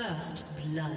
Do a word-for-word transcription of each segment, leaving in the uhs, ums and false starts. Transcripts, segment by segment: First blood.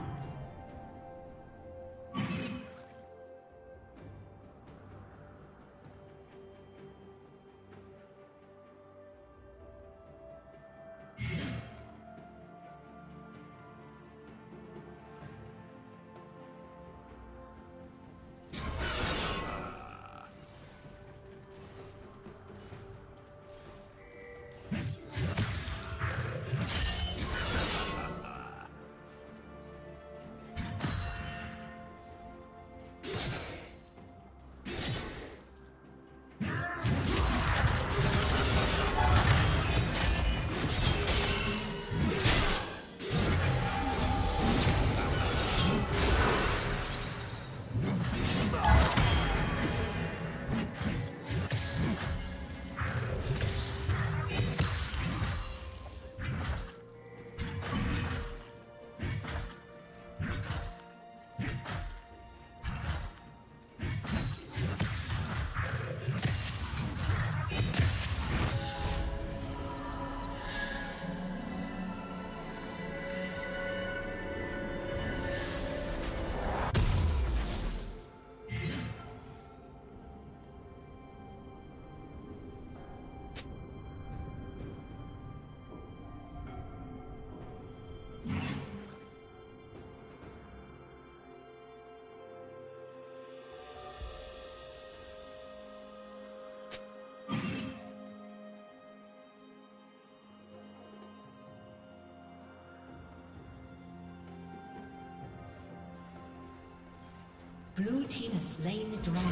Blue team has slain the dragon.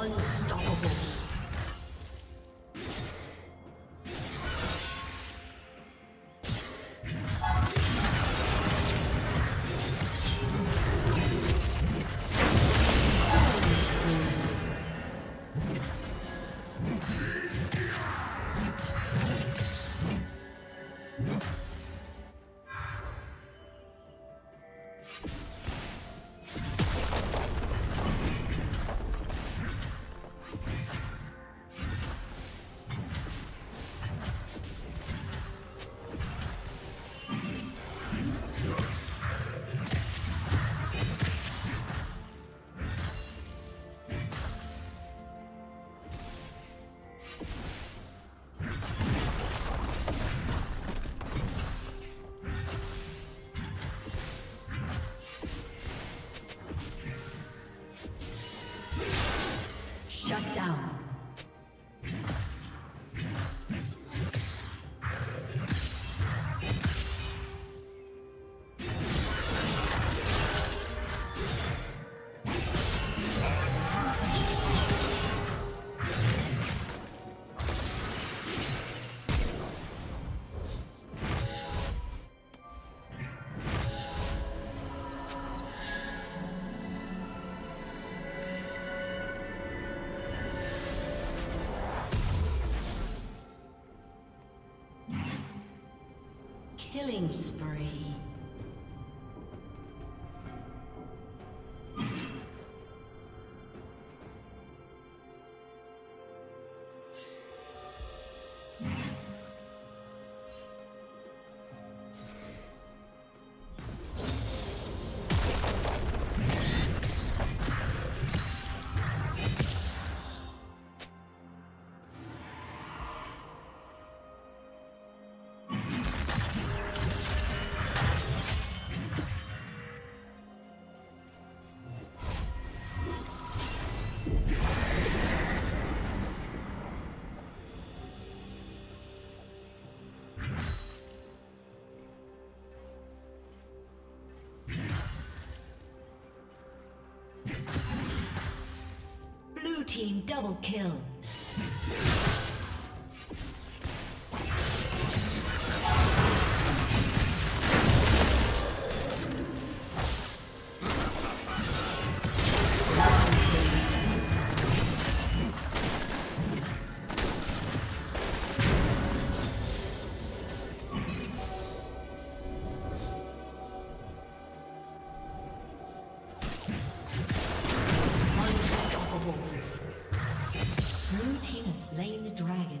Unstoppable. Killing spree. Double kill. Slain the dragon.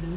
Blue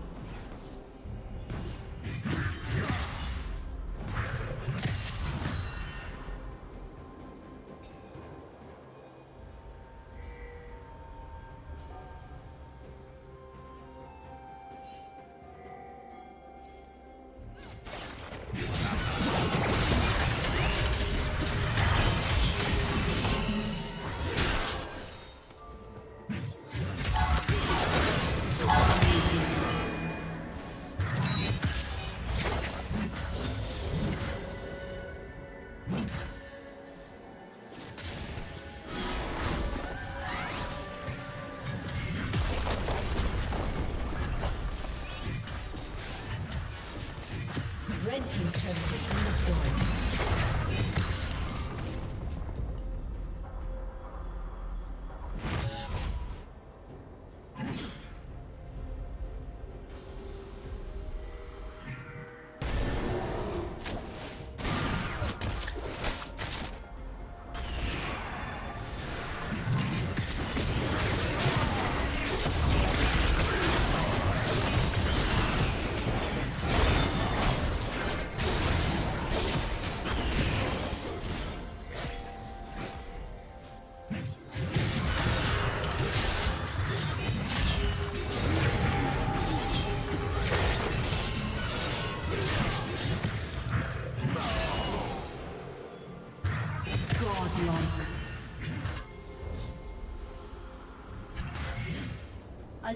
A